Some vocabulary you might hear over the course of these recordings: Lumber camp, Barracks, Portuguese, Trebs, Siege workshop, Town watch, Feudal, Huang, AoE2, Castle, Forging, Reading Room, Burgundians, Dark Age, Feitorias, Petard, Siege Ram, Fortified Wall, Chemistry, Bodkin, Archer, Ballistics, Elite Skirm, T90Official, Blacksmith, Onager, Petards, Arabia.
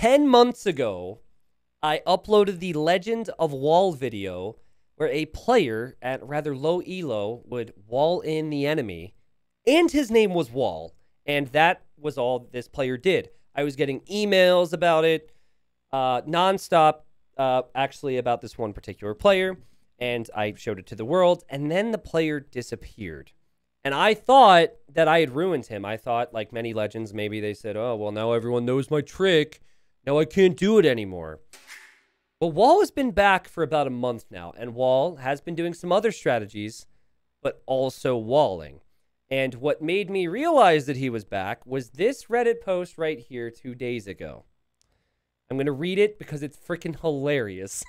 10 months ago, I uploaded the Legend of Wall video where a player at rather low elo would wall in the enemy, and his name was Wall, and that was all this player did. I was getting emails about it nonstop, actually about this one particular player, and I showed it to the world, and then the player disappeared. And I thought that I had ruined him. I thought, like many legends, maybe they said, oh, well, now everyone knows my trick. Now I can't do it anymore. But Wall has been back for about a month now, and Wall has been doing some other strategies, but also walling. And what made me realize that he was back was this Reddit post right here 2 days ago. I'm going to read it because it's freaking hilarious.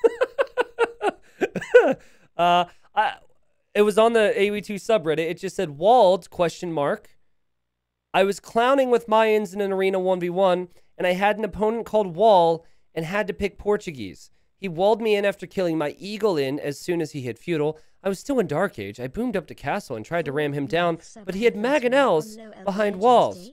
It was on the AoE2 subreddit. It just said, Walled, question mark. I was clowning with Mayans in an arena 1v1, and I had an opponent called Wall and had to pick Portuguese. He walled me in after killing my Eagle in as soon as he hit Feudal. I was still in Dark Age. I boomed up to Castle and tried to ram him down, but he had Mangonels behind walls.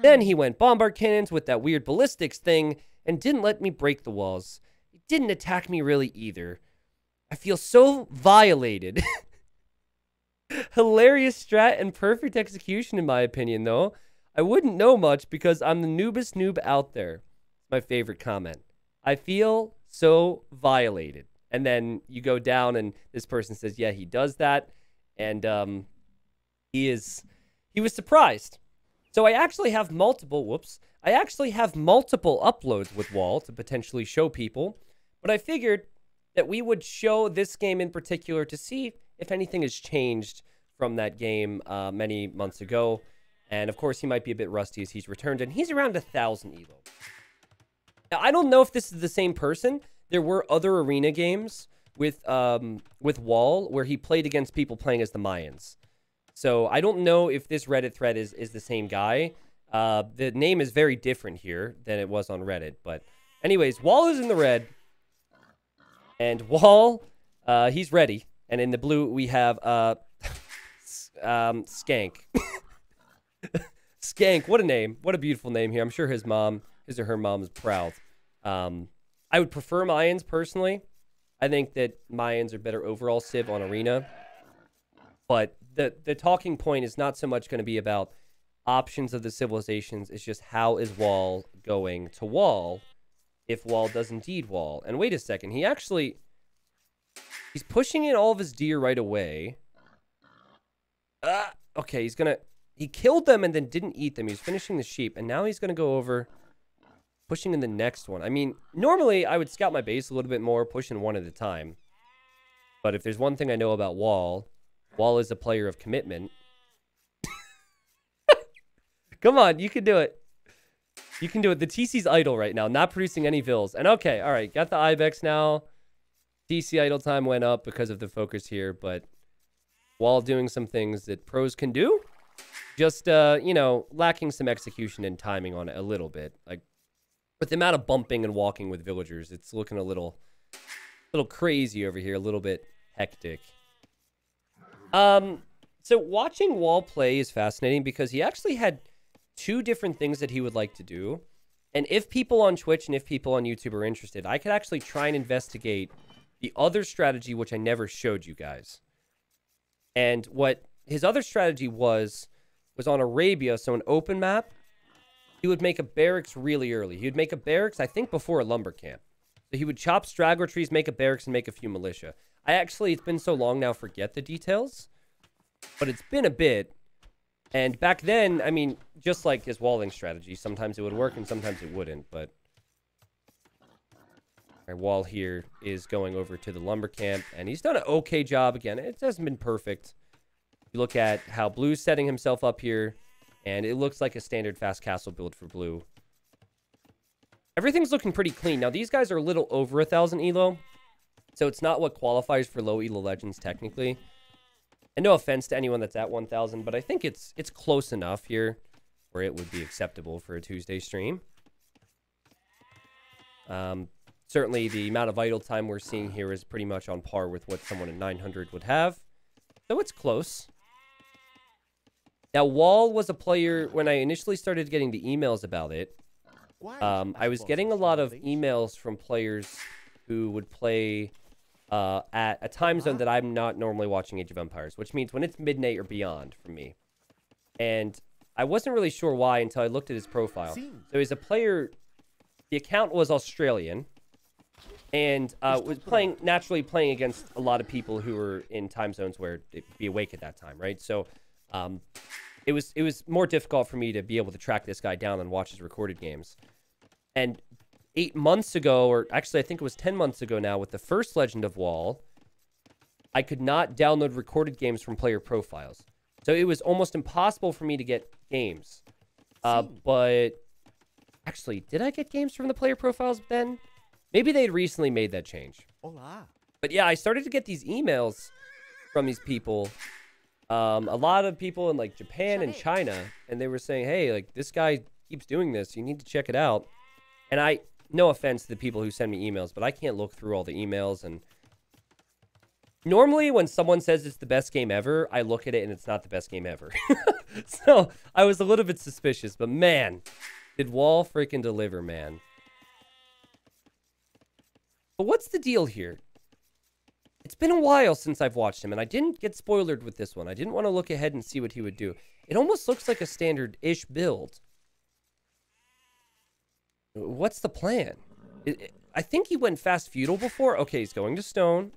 Then he went Bombard Cannons with that weird Ballistics thing and didn't let me break the walls. He didn't attack me really either. I feel so violated. Hilarious strat and perfect execution in my opinion, though. I wouldn't know much because I'm the noobest noob out there. My favorite comment. I feel so violated. And then you go down and this person says, yeah, he does that. And he was surprised. So I actually have multiple, uploads with Wall to potentially show people. But I figured that we would show this game in particular to see if anything has changed from that game many months ago. And of course, he might be a bit rusty as he's returned, and he's around 1,000 elo. Now, I don't know if this is the same person. There were other arena games with Wall where he played against people playing as the Mayans. So I don't know if this Reddit thread is the same guy. The name is very different here than it was on Reddit. But anyways, Wall is in the red. And Wall, he's ready. And in the blue, we have Skank. Skank, what a name. What a beautiful name here. I'm sure his mom, his or her mom is proud. I would prefer Mayans, personally. I think that Mayans are better overall Civ on Arena. But the talking point is not so much going to be about options of the civilizations. It's just how is Wall going to Wall? If Wall does indeed Wall. And wait a second, he actually... he's pushing in all of his deer right away. Okay, he's gonna... he killed them and then didn't eat them. He's finishing the sheep, and now he's gonna go over... pushing in the next one. I mean, normally I would scout my base a little bit more, pushing one at a time. But if there's one thing I know about Wall... Wall is a player of commitment. Come on, you can do it. You can do it. The TC's idle right now, not producing any vills. And okay, all right, got the Ibex now. TC idle time went up because of the focus here, but while doing some things that pros can do, just, you know, lacking some execution and timing on it a little bit. Like, with the amount of bumping and walking with villagers, it's looking a little crazy over here, a little bit hectic. So watching Wall play is fascinating because he actually had... two different things that he would like to do. And if people on Twitch and if people on YouTube are interested, I could actually try and investigate the other strategy, which I never showed you guys. And what his other strategy was on Arabia, so an open map. He would make a barracks really early. He would make a barracks, I think, before a lumber camp. So he would chop straggler trees, make a barracks, and make a few militia. I actually, it's been so long now, forget the details. But it's been a bit... and back then, I mean, just like his walling strategy, sometimes it would work and sometimes it wouldn't, but... our Wall here is going over to the lumber camp, and he's done an okay job again. It hasn't been perfect. You look at how Blue's setting himself up here, and it looks like a standard fast castle build for Blue. Everything's looking pretty clean. Now, these guys are a little over 1,000 elo, so it's not what qualifies for low elo legends, technically. And no offense to anyone that's at 1,000, but I think it's close enough here where it would be acceptable for a Tuesday stream. Certainly, the amount of idle time we're seeing here is pretty much on par with what someone at 900 would have. So it's close. Now, Wall was a player, when I initially started getting the emails about it, I was getting a lot of emails from players who would play at a time zone that I'm not normally watching Age of Empires, which means when it's midnight or beyond for me. And I wasn't really sure why until I looked at his profile. So he's a player, the account was Australian, and was playing, naturally playing against a lot of people who were in time zones where they'd be awake at that time, right? So it was more difficult for me to be able to track this guy down and watch his recorded games. And 8 months ago, or actually I think it was 10 months ago now, with the first Legend of Wall, I could not download recorded games from player profiles. So it was almost impossible for me to get games. But actually, did I get games from the player profiles then? Maybe they'd recently made that change. But yeah, I started to get these emails from these people. A lot of people in like Japan and China, and they were saying, hey, like this guy keeps doing this. You need to check it out. And I, no offense to the people who send me emails, but I can't look through all the emails. And normally when someone says it's the best game ever, I look at it and it's not the best game ever. So I was a little bit suspicious, but man, did Wall freaking deliver, man. But what's the deal here? It's been a while since I've watched him, and I didn't get spoilered with this one. I didn't want to look ahead and see what he would do. It almost looks like a standard-ish build. What's the plan? I think he went fast feudal before. Okay, he's going to stone.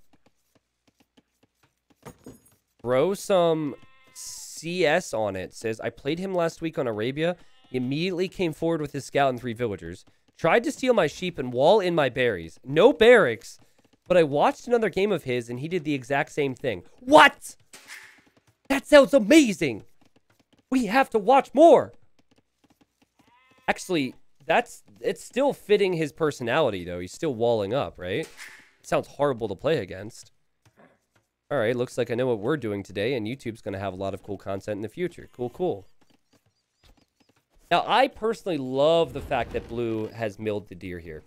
Throw some CS on it. Says, I played him last week on Arabia. He immediately came forward with his scout and 3 villagers. Tried to steal my sheep and wall in my berries. No barracks. But I watched another game of his, and he did the exact same thing. What? That sounds amazing. We have to watch more. Actually, it's still fitting his personality, though. He's still walling up, right? It sounds horrible to play against. All right, looks like I know what we're doing today, and YouTube's going to have a lot of cool content in the future. Cool, cool. Now, I personally love the fact that Blue has milled the deer here.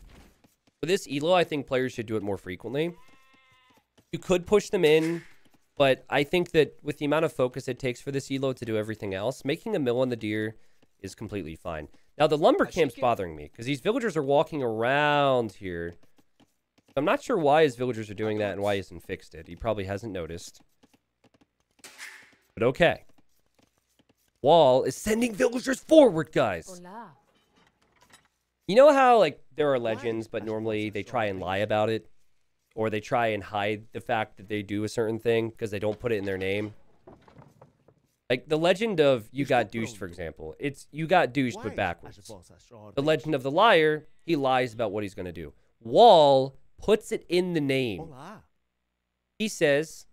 For this elo, I think players should do it more frequently. You could push them in, but I think that with the amount of focus it takes for this elo to do everything else, making a mill on the deer is completely fine. Now, the lumber camp's bothering me, because these villagers are walking around here. I'm not sure why his villagers are doing that and why he hasn't fixed it. He probably hasn't noticed. But okay. Wall is sending villagers forward, guys. You know how, like, there are legends, but normally they try and lie about it? Or they try and hide the fact that they do a certain thing because they don't put it in their name? Like, the legend of You Got Douched, for example. It's You Got Douched, but backwards. The legend of the liar, he lies about what he's going to do. Wall puts it in the name. He says,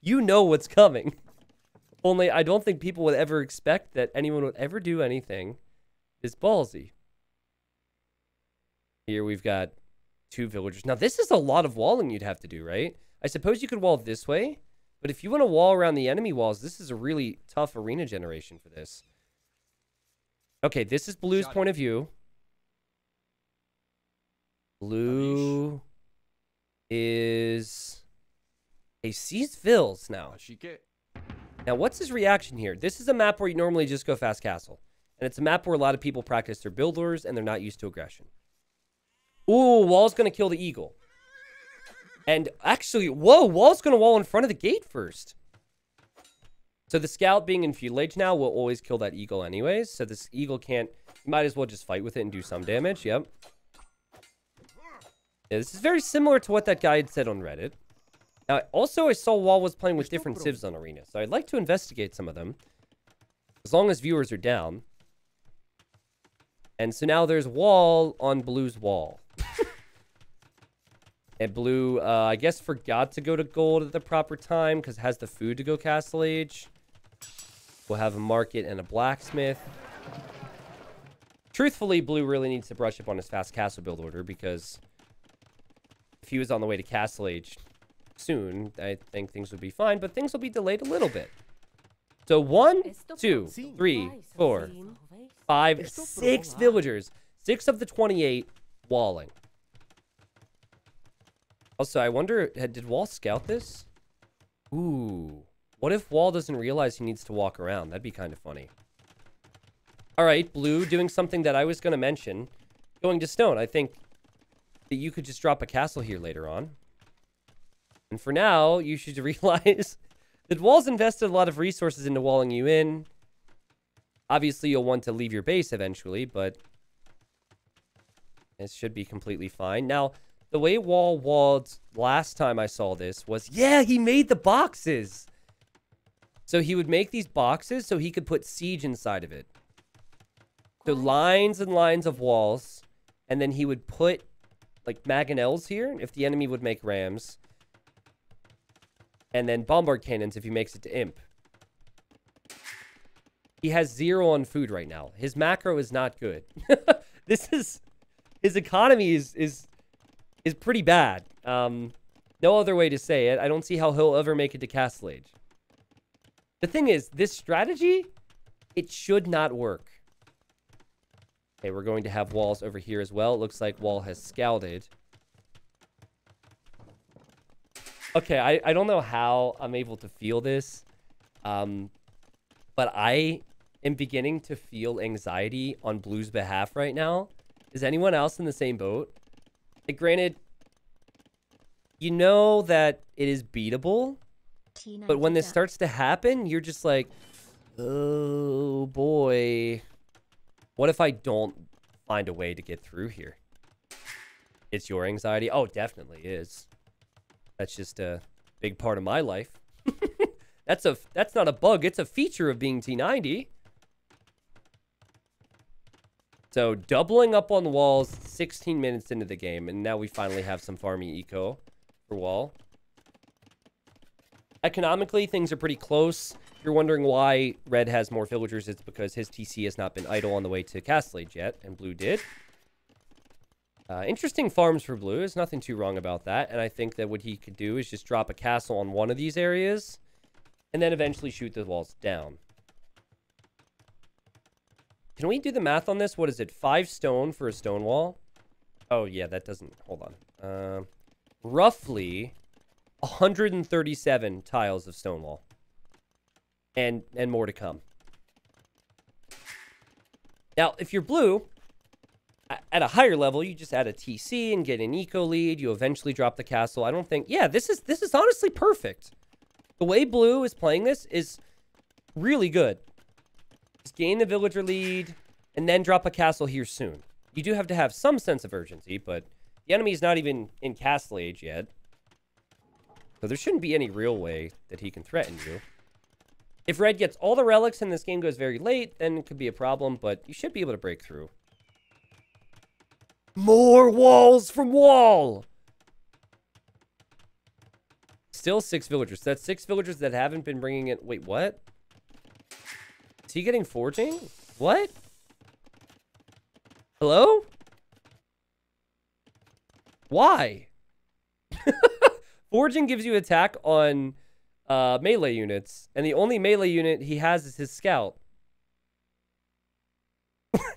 you know what's coming. Only I don't think people would ever expect that anyone would ever do anything is ballsy. Here we've got 2 villagers. Now this is a lot of walling you'd have to do, right? I suppose you could wall this way, but if you want to wall around the enemy walls, this is a really tough arena generation for this. Okay, this is Blue's point of view. Blue is... he sees vills now. Now what's his reaction here? This is a map where you normally just go fast castle. And it's a map where a lot of people practice their builders and they're not used to aggression. Ooh, Wall's going to kill the eagle. And actually, whoa, Wall's going to wall in front of the gate first. So the scout being in feudal age now will always kill that eagle anyways. So this eagle can't, you might as well just fight with it and do some damage. Yep. Yeah, this is very similar to what that guy had said on Reddit. Now, also I saw Wall was playing with different civs on Arena. So I'd like to investigate some of them. As long as viewers are down. And so now there's Wall on Blue's wall. And Blue, I guess, forgot to go to gold at the proper time because it has the food to go Castle Age. We'll have a market and a blacksmith. Truthfully, Blue really needs to brush up on his fast castle build order because if he was on the way to Castle Age soon, I think things would be fine, but things will be delayed a little bit. So 1, 2, 3, 4, 5, 6 villagers. 6 of the 28 walling. Also, I wonder, did Wall scout this? Ooh. What if Wall doesn't realize he needs to walk around? That'd be kind of funny. All right, blue doing something that I was going to mention. Going to stone. I think that you could just drop a castle here later on. And for now, you should realize that Wall's invested a lot of resources into walling you in. Obviously, you'll want to leave your base eventually, but it should be completely fine. Now, the way Wall walled last time I saw this was... yeah, he made the boxes! So he would make these boxes so he could put siege inside of it. So lines and lines of walls, and then he would put, like, mangonels here, if the enemy would make rams. And then bombard cannons if he makes it to imp. He has 0 on food right now. His macro is not good. This is... his economy is pretty bad. No other way to say it. I don't see how he'll ever make it to Castle Age. The thing is, this strategy, it should not work. Okay, we're going to have walls over here as well. It looks like Wall has scouted. Okay, I don't know how I'm able to feel this. But I am beginning to feel anxiety on Blue's behalf right now. Is anyone else in the same boat? Like, granted, you know that it is beatable. But when this starts to happen, you're just like, oh boy. What if I don't find a way to get through here? It's your anxiety? Oh, definitely is. That's just a big part of my life. That's not a bug. It's a feature of being T90. So doubling up on the walls 16 minutes into the game. And now we finally have some farming eco for Wall. Economically, things are pretty close. You're wondering why Red has more villagers. It's because his TC has not been idle on the way to Castle Age yet, and Blue did. Interesting farms for Blue. There's nothing too wrong about that. And I think that what he could do is just drop a castle on one of these areas, and then eventually shoot the walls down. Can we do the math on this? What is it? 5 stone for a stone wall? Oh, yeah, that doesn't... hold on. Roughly 137 tiles of stone wall. And more to come. Now, if you're Blue, at a higher level, you just add a TC and get an eco lead. You eventually drop the castle. I don't think... yeah, this is honestly perfect. The way Blue is playing this is really good. Just gain the villager lead and then drop a castle here soon. You do have to have some sense of urgency, but the enemy is not even in Castle Age yet. So there shouldn't be any real way that he can threaten you. If Red gets all the relics and this game goes very late, then it could be a problem, but you should be able to break through. More walls from Wall! Still 6 villagers. That's 6 villagers that haven't been bringing it... wait, what? Is he getting forging? What? Hello? Why? Forging gives you attack on... melee units, and the only melee unit he has is his scout.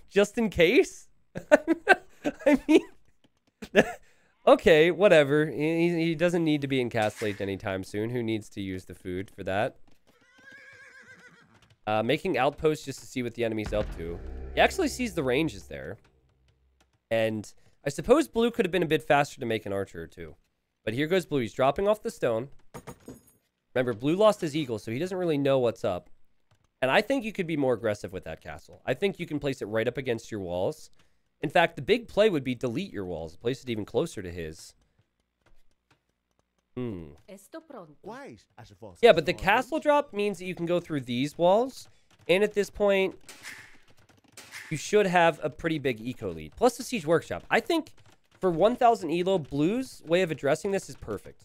Just in case? I mean... okay, whatever. He doesn't need to be in Castle Age anytime soon. Who needs to use the food for that? Making outposts just to see what the enemy's up to. He actually sees the ranges there. And I suppose Blue could have been a bit faster to make an archer or two. But here goes Blue. He's dropping off the stone. Remember, Blue lost his eagle, so he doesn't really know what's up. And I think you could be more aggressive with that castle. I think you can place it right up against your walls. In fact, the big play would be delete your walls. Place it even closer to his. Hmm. Yeah, but the castle drop means that you can go through these walls. And at this point, you should have a pretty big eco lead. Plus the Siege Workshop. I think for 1,000 ELO, Blue's way of addressing this is perfect.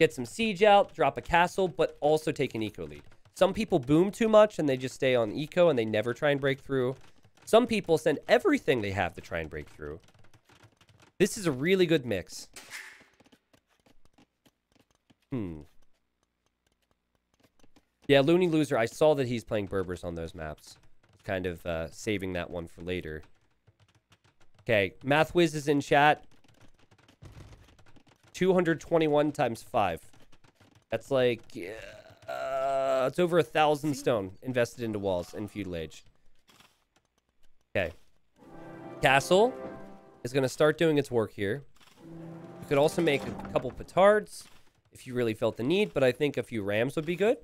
Get some siege out, drop a castle, but also take an eco lead. Some people boom too much and they just stay on eco and they never try and break through. Some people send everything they have to try and break through. This is a really good mix. Hmm. Yeah, Loony Loser, I saw that he's playing Berbers on those maps. Kind of saving that one for later. Okay, MathWiz is in chat. 221 times 5. That's like... it's over 1,000 stone invested into walls in Feudal Age. Okay. Castle is going to start doing its work here. You could also make a couple petards if you really felt the need, but I think a few rams would be good.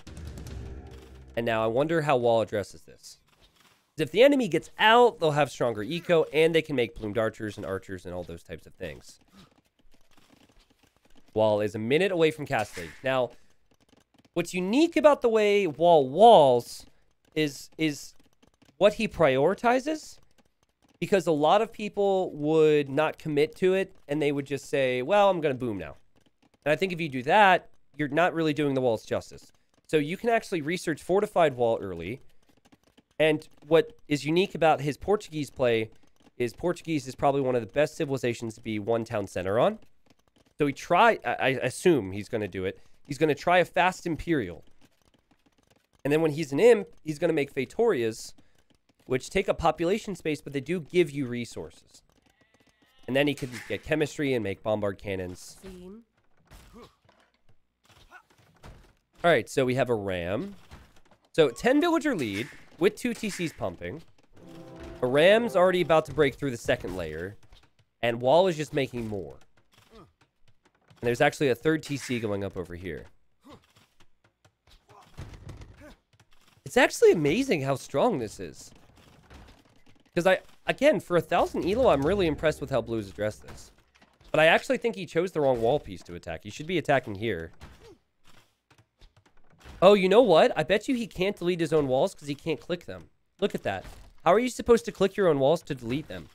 And now I wonder how Wall addresses this. If the enemy gets out, they'll have stronger eco, and they can make plumed archers and archers and all those types of things. Wall is a minute away from Castle. Now, what's unique about the way Wall walls is what he prioritizes, because a lot of people would not commit to it, and they would just say, well, I'm going to boom now. And I think if you do that, you're not really doing the walls justice. So you can actually research Fortified Wall early. And what is unique about his Portuguese play is Portuguese is probably one of the best civilizations to be one town center on. So he I assume he's going to do it. He's going to try a fast Imperial. And then when he's an imp, he's going to make Feitorias, which take up population space, but they do give you resources. And then he could get Chemistry and make Bombard Cannons. All right, so we have a ram. So 10 villager lead with 2 TCs pumping. A ram's already about to break through the second layer. And Wall is just making more. And there's actually a third TC going up over here. It's actually amazing how strong this is. Because again, for 1,000 ELO, I'm really impressed with how Blues address this. But I actually think he chose the wrong wall piece to attack. He should be attacking here. Oh, you know what? I bet you he can't delete his own walls because he can't click them. Look at that. How are you supposed to click your own walls to delete them?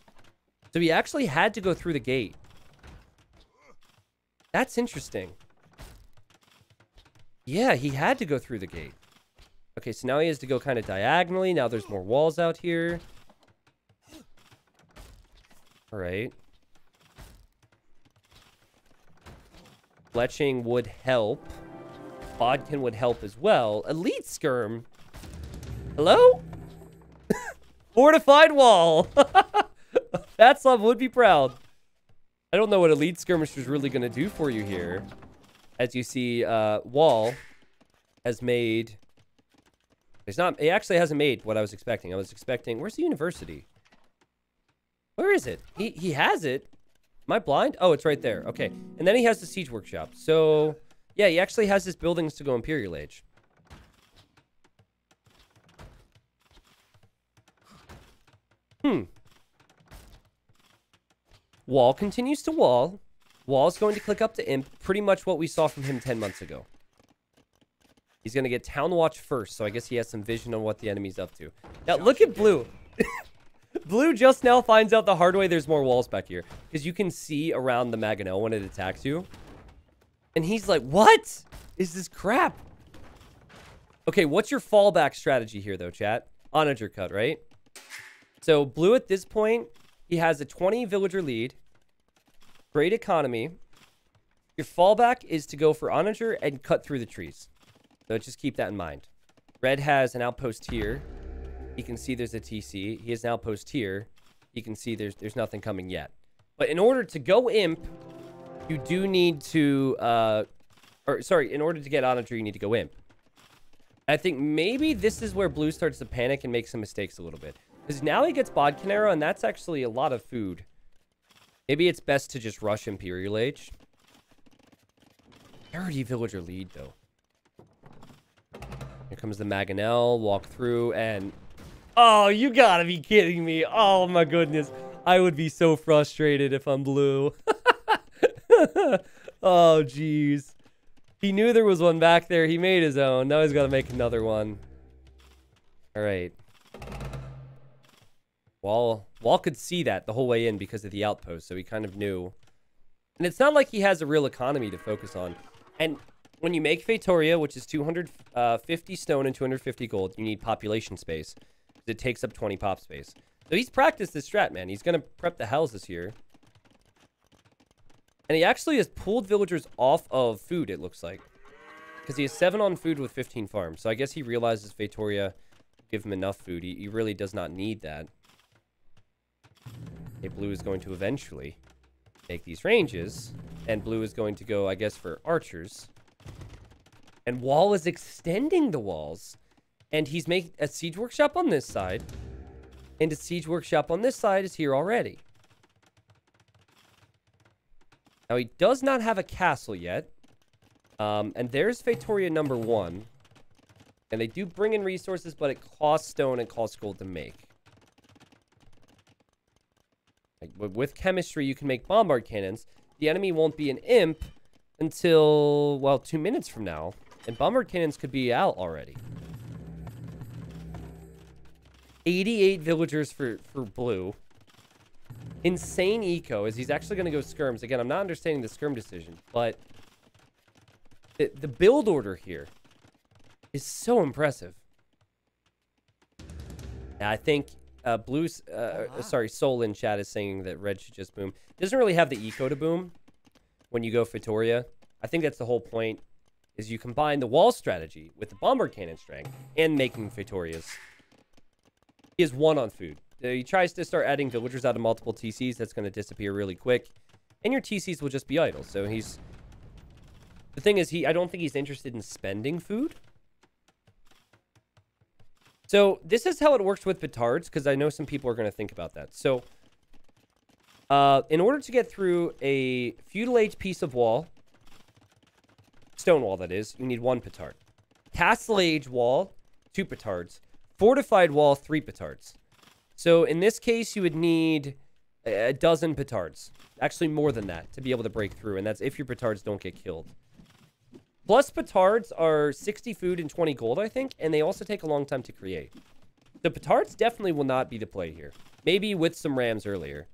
So he actually had to go through the gate. That's interesting. Yeah, he had to go through the gate. Okay, so now he has to go kind of diagonally. Now there's more walls out here. All right. Fletching would help. Bodkin would help as well. Elite Skirm. Hello? Fortified Wall. Fatslob would be proud. I don't know what Elite Skirmisher is really going to do for you here. As you see, Wall has made... He actually hasn't made what I was expecting. I was expecting... Where's the university? Where is it? He has it. Am I blind? Oh, it's right there. Okay. And then he has the Siege Workshop. So... yeah, he actually has his buildings to go Imperial Age. Wall continues to wall. Wall's going to click up to Imp. Pretty much what we saw from him 10 months ago. He's going to get Town Watch first, so I guess he has some vision on what the enemy's up to. Now, look at Blue. Blue just now finds out the hard way there's more walls back here. Because you can see around the Mangonel when it attacks you. And he's like, what is this crap? Okay, what's your fallback strategy here, though, chat? Onager cut, right? So, Blue at this point, he has a 20 villager lead. Great economy. Your fallback is to go for Onager and cut through the trees. So, just keep that in mind. Red has an outpost here. You can see there's a TC. He has an outpost here. You can see there's nothing coming yet. But in order to go Imp... you do need to, in order to get Onager, you need to go Imp. I think maybe this is where Blue starts to panic and make some mistakes a little bit. Because now he gets Bodkin Arrow, and that's actually a lot of food. Maybe it's best to just rush Imperial Age. 30 villager lead, though. Here comes the Mangonel, walk through, and... oh, you gotta be kidding me. Oh, my goodness. I would be so frustrated if I'm Blue. Oh, jeez. He knew there was one back there. He made his own. Now he's got to make another one. All right. Wall could see that the whole way in because of the outpost, so he kind of knew. And it's not like he has a real economy to focus on. And when you make Feitoria, which is 250 stone and 250 gold, you need population space. It takes up 20 pop space. So he's practiced this strat, man. He's going to prep the hells this year. And he actually has pulled villagers off of food, it looks like. Because he has 7 on food with 15 farms. So I guess he realizes Feitoria give him enough food. He really does not need that. Okay, Blue is going to eventually make these ranges. And Blue is going to go, I guess, for archers. And Wall is extending the walls. And he's making a siege workshop on this side. and its siege workshop on this side is here already. Now, he does not have a castle yet. And there's Feitoria number 1. And they do bring in resources, but it costs stone and costs gold to make. Like, with chemistry, you can make bombard cannons. The enemy won't be an imp until, well, 2 minutes from now. And bombard cannons could be out already. 88 villagers for blue. Insane eco, as he's actually going to go skirms. Again, I'm not understanding the skirm decision, but the build order here is so impressive. Now, I think Soul in chat is saying that red should just boom. Doesn't really have the eco to boom when you go Feitoria. I think that's the whole point, is you combine the wall strategy with the bombard cannon strength and making Feitorias. He has 1 on food. He tries to start adding villagers out of multiple TCs. That's going to disappear really quick. And your TCs will just be idle. So he's... The thing is, I don't think he's interested in spending food. So this is how it works with Petards, because I know some people are going to think about that. So in order to get through a feudal age piece of wall, stone wall that is, you need 1 Petard. Castle age wall, 2 Petards. Fortified wall, 3 Petards. So in this case, you would need a dozen petards. Actually, more than that to be able to break through. And that's if your petards don't get killed. Plus, petards are 60 food and 20 gold, I think. And they also take a long time to create. The petards definitely will not be the play here. Maybe with some rams earlier.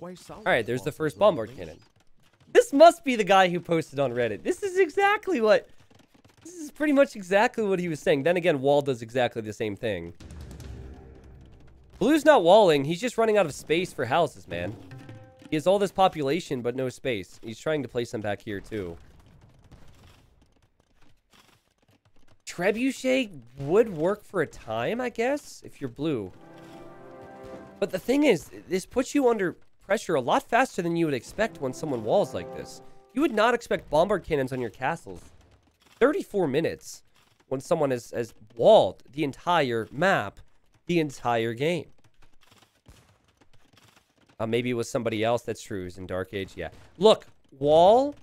All right, there's the first bombard cannon. This must be the guy who posted on Reddit. This is pretty much exactly what he was saying. Then again, Wall does exactly the same thing. Blue's not walling. He's just running out of space for houses, man. He has all this population, but no space. He's trying to place them back here, too. Trebuchet would work for a time, I guess, if you're blue. But the thing is, this puts you under pressure a lot faster than you would expect when someone walls like this. You would not expect bombard cannons on your castles. 34 minutes when someone has walled the entire map. The entire game. Maybe it was somebody else. That's true. It was in Dark Age. Yeah. Look, Wall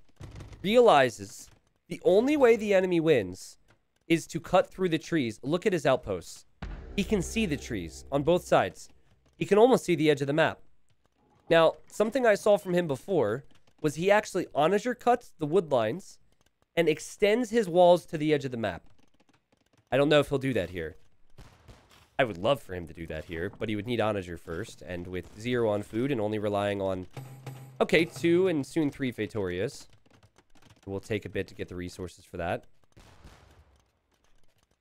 realizes the only way the enemy wins is to cut through the trees. Look at his outposts. He can see the trees on both sides. He can almost see the edge of the map. Now, something I saw from him before was he actually Onager cuts the wood lines and extends his walls to the edge of the map. I don't know if he'll do that here. I would love for him to do that here, but he would need Onager first, and with 0 on food and only relying on, okay, 2 and soon 3 Feitorias. It will take a bit to get the resources for that.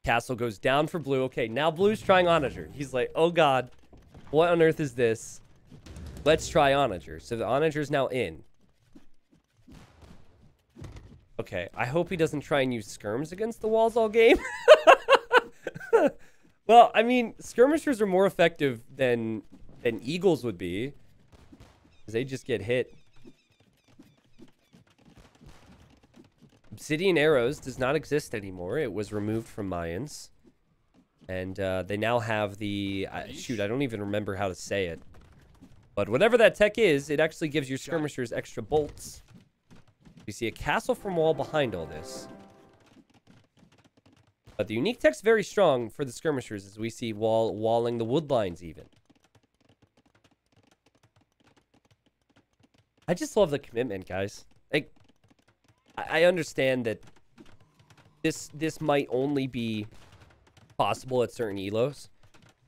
Castle goes down for blue. Okay, now blue's trying Onager. He's like, oh god, what on earth is this? Let's try Onager. So the Onager's now in. Okay, I hope he doesn't try and use skirms against the walls all game. Well, I mean, skirmishers are more effective than eagles would be, because they just get hit. Obsidian arrows does not exist anymore. It was removed from Mayans, and they now have the shoot. I don't even remember how to say it, but whatever that tech is, it actually gives your skirmishers extra bolts. You see a castle from wall behind all this. But the unique tech's very strong for the skirmishers, as we see walling the wood lines even. I just love the commitment, guys. Like, I understand that this might only be possible at certain elos,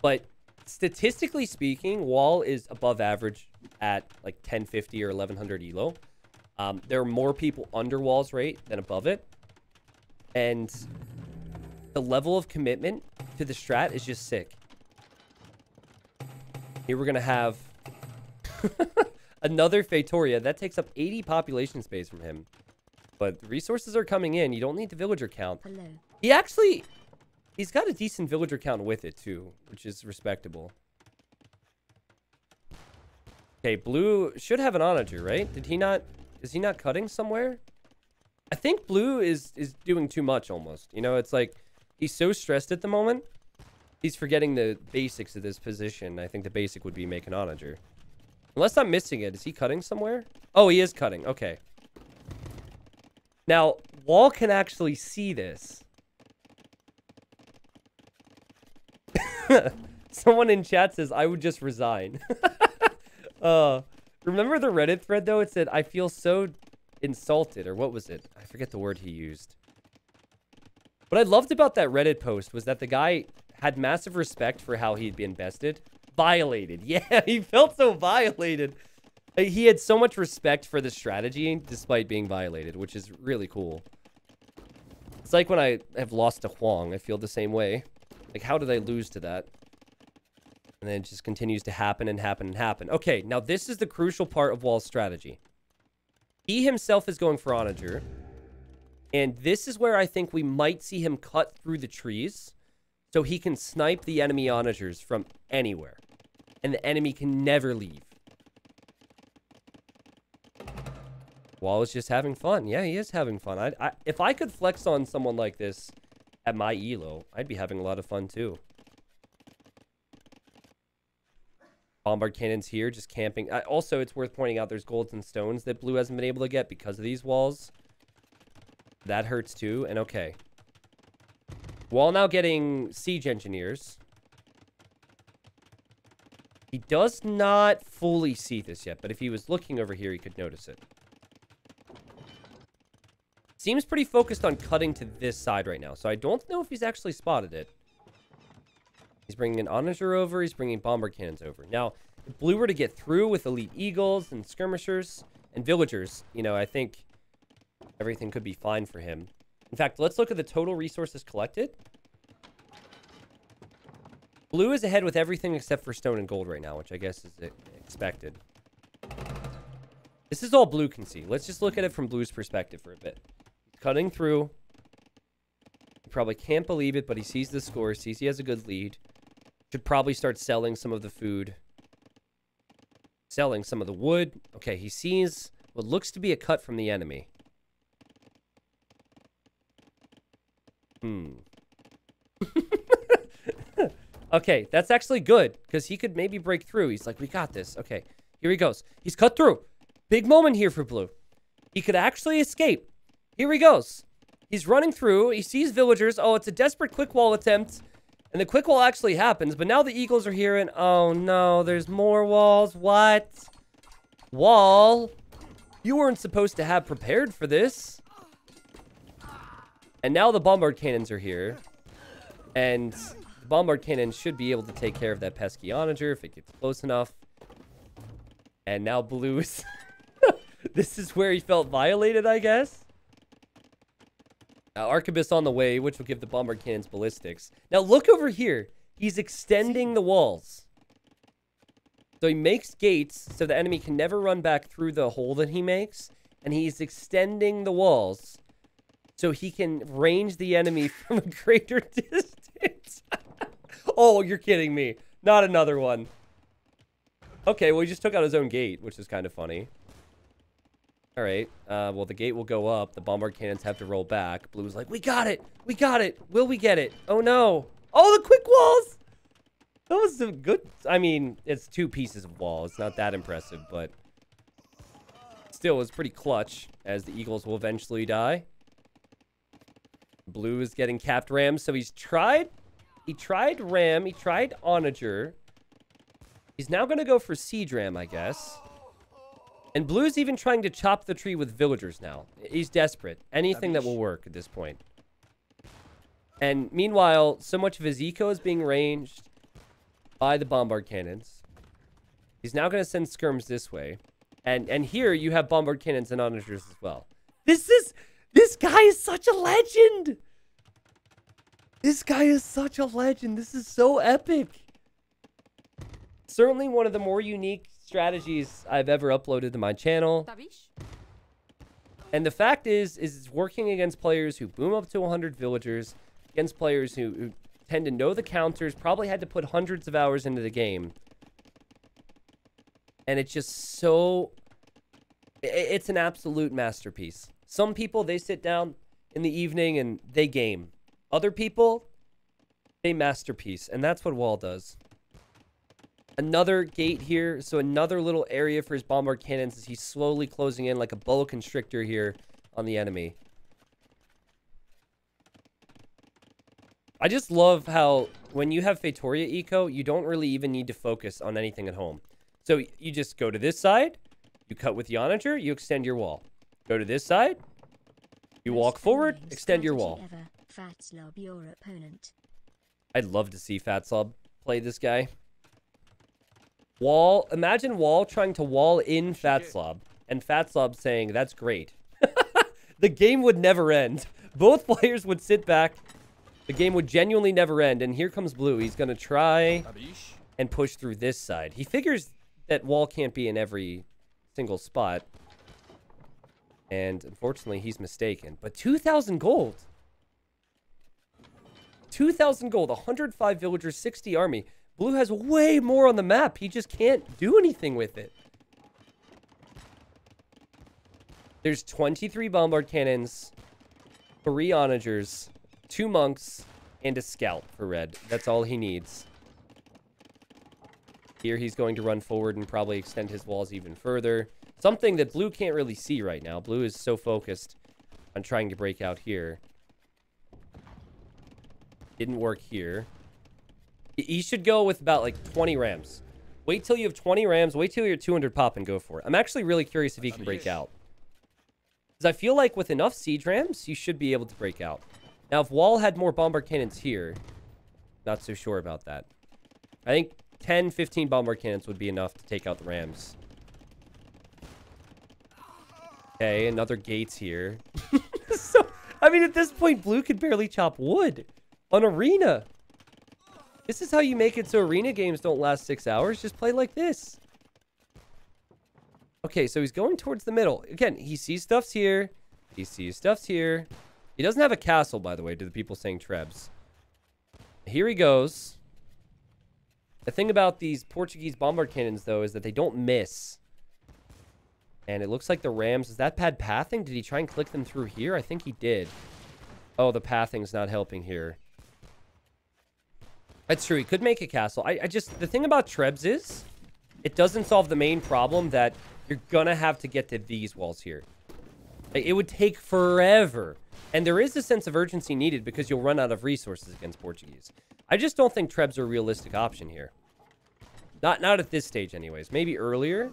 but statistically speaking, Wall is above average at like 1050 or 1100 elo. There are more people under Wall's rate than above it, and the level of commitment to the strat is just sick. Here we're going to have another Feitoria. That takes up 80 population space from him. But the resources are coming in. You don't need the villager count. Hello. He's got a decent villager count with it too, which is respectable. Okay, Blue should have an Onager, right? Did he not... Is he not cutting somewhere? I think Blue is doing too much almost. You know, it's like... He's so stressed at the moment He's forgetting the basics of this position. I think the basic would be make an onager. Unless I'm missing it. Is he cutting somewhere? Oh, he is cutting. Okay. Now, Wall can actually see this. Someone in chat says, I would just resign. Remember the Reddit thread, though? It said, I feel so insulted. Or what was it? I forget the word he used. What I loved about that Reddit post was that the guy had massive respect for how he'd been bested. Violated. Yeah, he felt so violated. He had so much respect for the strategy despite being violated, which is really cool. It's like when I have lost to Huang, I feel the same way. Like, how did I lose to that? And then it just continues to happen and happen and happen. Okay, now this is the crucial part of Wall's strategy. He himself is going for Onager. And this is where I think we might see him cut through the trees. So he can snipe the enemy Onagers from anywhere. And the enemy can never leave. Wall is just having fun. Yeah, he is having fun. If I could flex on someone like this at my ELO, I'd be having a lot of fun too. Bombard cannons here, just camping. Also, it's worth pointing out there's golds and stones that Blue hasn't been able to get because of these walls. That hurts too, and okay. Wall now getting siege engineers. He does not fully see this yet, but if he was looking over here, he could notice it. Seems pretty focused on cutting to this side right now, so I don't know if he's actually spotted it. He's bringing an Onager over. He's bringing Bombard Cannons over. Now, if Blue were to get through with Elite Eagles and Skirmishers and Villagers, you know, I think everything could be fine for him. In fact, let's look at the total resources collected. Blue is ahead with everything except for stone and gold right now, which I guess is expected. This is all Blue can see. Let's just look at it from Blue's perspective for a bit. Cutting through. He probably can't believe it, but he sees the score, sees he has a good lead. Should probably start selling some of the food. Selling some of the wood. Okay, he sees what looks to be a cut from the enemy. Okay, that's actually good, because he could maybe break through. He's like, we got this. Okay, here he goes. He's cut through. Big moment here for Blue. He could actually escape. Here he goes. He's running through. He sees villagers. Oh, it's a desperate quick wall attempt. And the quick wall actually happens. But now the eagles are here. And oh, no. There's more walls. What? Wall? You weren't supposed to have prepared for this. And now the bombard cannons are here. And the bombard cannons should be able to take care of that pesky onager if it gets close enough. And now Blue is... This is where he felt violated, I guess. Arquebus on the way, which will give the bombard cannons ballistics. Now look over here. He's extending the walls. So he makes gates so the enemy can never run back through the hole that he makes. And he's extending the walls so he can range the enemy from a greater distance. Oh, you're kidding me. Not another one. Okay, well, he just took out his own gate, which is kind of funny. All right, well, the gate will go up. The bombard cannons have to roll back. Blue's like, we got it. We got it. Will we get it? Oh, no. Oh, the quick walls. That was a good... I mean, it's two pieces of wall. It's not that impressive, but... Still, it's pretty clutch, as the eagles will eventually die. Blue is getting capped ram, so he's tried... He tried ram. He tried onager. He's now going to go for siege ram, I guess. And Blue's even trying to chop the tree with villagers now. He's desperate. Anything that will work at this point. And meanwhile, so much of his eco is being ranged by the bombard cannons. He's now going to send skirms this way. And here you have bombard cannons and onagers as well. This guy is such a legend! This guy is such a legend. This is so epic. Certainly one of the more unique strategies I've ever uploaded to my channel. And the fact is it's working against players who boom up to 100 villagers, against players who tend to know the counters, probably had to put hundreds of hours into the game. And it's just so... It's an absolute masterpiece. Some people, they sit down in the evening and they game. Other people, a masterpiece, and that's what Wall does. Another gate here, so another little area for his bombard cannons as he's slowly closing in like a boa constrictor here on the enemy. I just love how when you have Feitoria eco, you don't really even need to focus on anything at home. So you just go to this side, you cut with the Onager, you extend your wall. Go to this side, you walk forward, extend your wall. Fatslob, your opponent. I'd love to see Fatslob play this guy. Wall, imagine Wall trying to wall in Fatslob, and Fatslob saying, that's great. The game would never end. Both players would sit back. The game would genuinely never end, and here comes Blue. He's going to try and push through this side. He figures that Wall can't be in every single spot, and unfortunately, he's mistaken. But 2,000 gold. 2,000 gold, 105 villagers, 60 army. Blue has way more on the map. He just can't do anything with it. There's 23 bombard cannons, 3 onagers, 2 monks, and a scout for red. That's all he needs. Here he's going to run forward and probably extend his walls even further. Something that Blue can't really see right now. Blue is so focused on trying to break out here. Didn't work here. He should go with about like 20 rams. Wait till you have 20 rams. Wait till you're 200 pop and go for it. I'm actually really curious if he can break out. Because I feel like with enough siege rams, you should be able to break out. Now, if Wall had more bombard cannons here, not so sure about that. I think 10, 15 bombard cannons would be enough to take out the rams. Okay, another gates here. So, I mean, at this point, Blue could barely chop wood on Arena. This is how you make it so Arena games don't last 6 hours. Just play like this. Okay, so he's going towards the middle. Again, he sees stuffs here. He sees stuffs here. He doesn't have a castle, by the way, to the people saying Trebs. Here he goes. The thing about these Portuguese bombard cannons, though, is that they don't miss. And it looks like the rams... Is that pad pathing? Did he try and click them through here? I think he did. Oh, the pathing's not helping here. That's true. He could make a castle. I just... The thing about Trebs is... It doesn't solve the main problem that you're gonna have to get to these walls here. It would take forever. And there is a sense of urgency needed because you'll run out of resources against Portuguese. I just don't think Trebs are a realistic option here. Not at this stage, anyways. Maybe earlier.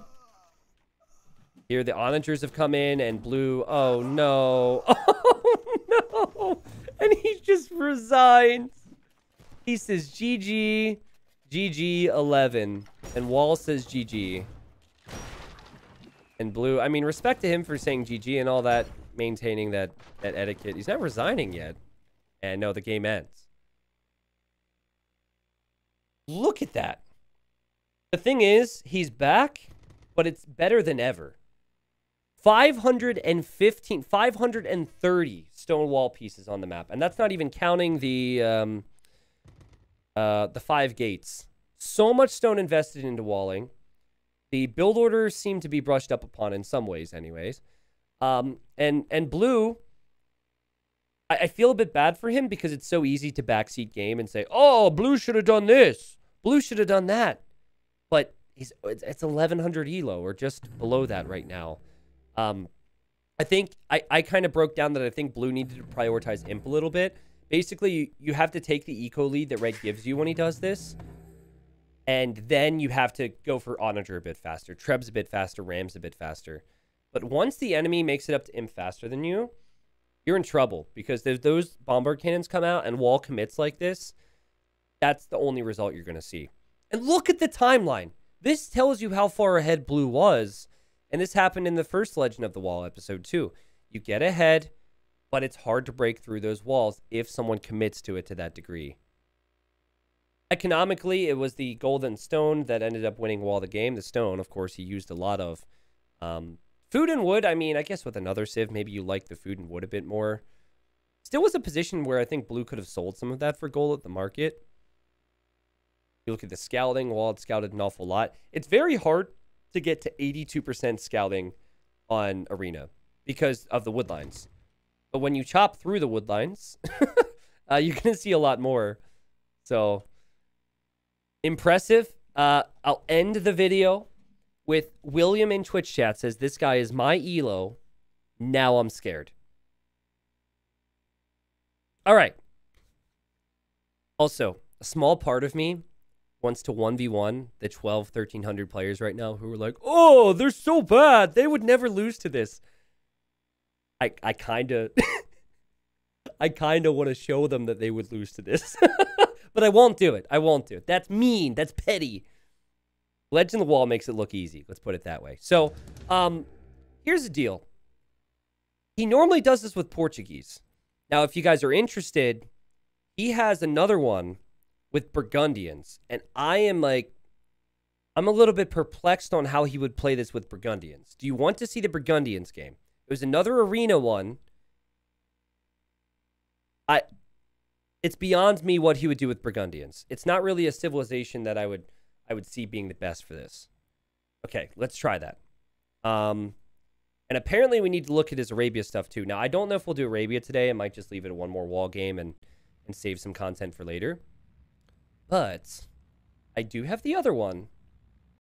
Here, the Onagers have come in, and Blue... Oh, no. Oh, no. And he just resigns. He says, GG. GG 11. And Wall says, GG. And Blue... I mean, respect to him for saying GG and all that... maintaining that etiquette. He's not resigning yet. And no, the game ends. Look at that. The thing is, he's back, but it's better than ever. 530 stone wall pieces on the map. And that's not even counting the 5 gates. So much stone invested into walling. The build orders seem to be brushed up upon in some ways anyways. And Blue, I feel a bit bad for him because it's so easy to backseat game and say, oh, Blue should have done this. Blue should have done that. But it's 1100 ELO or just below that right now. I think I kind of broke down that I think Blue needed to prioritize imp a little bit. Basically, you have to take the eco lead that Red gives you when he does this. And then you have to go for Onager a bit faster, Trebs a bit faster, Rams a bit faster. But once the enemy makes it up to imp faster than you, you're in trouble. Because if those bombard cannons come out and Wall commits like this, that's the only result you're going to see. And look at the timeline. This tells you how far ahead Blue was. And this happened in the first Legend of the Wall episode too. You get ahead, but it's hard to break through those walls if someone commits to it to that degree. Economically, it was the golden stone that ended up winning Wall the game. The stone, of course, he used a lot of... Food and wood, I mean, I guess with another Civ, maybe you like the food and wood a bit more. Still was a position where I think Blue could have sold some of that for gold at the market. You look at the scouting, Wall had scouted an awful lot. It's very hard to get to 82% scouting on Arena because of the wood lines. But when you chop through the wood lines, you're going to see a lot more. So impressive. I'll end the video with William in Twitch chat says, this guy is my ELO. Now I'm scared. All right. Also, a small part of me wants to 1v1 the 1,300 players right now who are like, oh, they're so bad. They would never lose to this. I kind of... I kind of want to show them that they would lose to this. But I won't do it. I won't do it. That's mean. That's petty. Legend of the Wall makes it look easy. Let's put it that way. So, here's the deal. He normally does this with Portuguese. Now, if you guys are interested, he has another one with Burgundians. And I am like... I'm a little bit perplexed on how he would play this with Burgundians. Do you want to see the Burgundians game? It was another arena one. It's beyond me what he would do with Burgundians. It's not really a civilization that I would see being the best for this. Okay, let's try that. And apparently we need to look at his Arabia stuff too. Now, I don't know if we'll do Arabia today. I might just leave it at one more wall game and save some content for later. But I do have the other one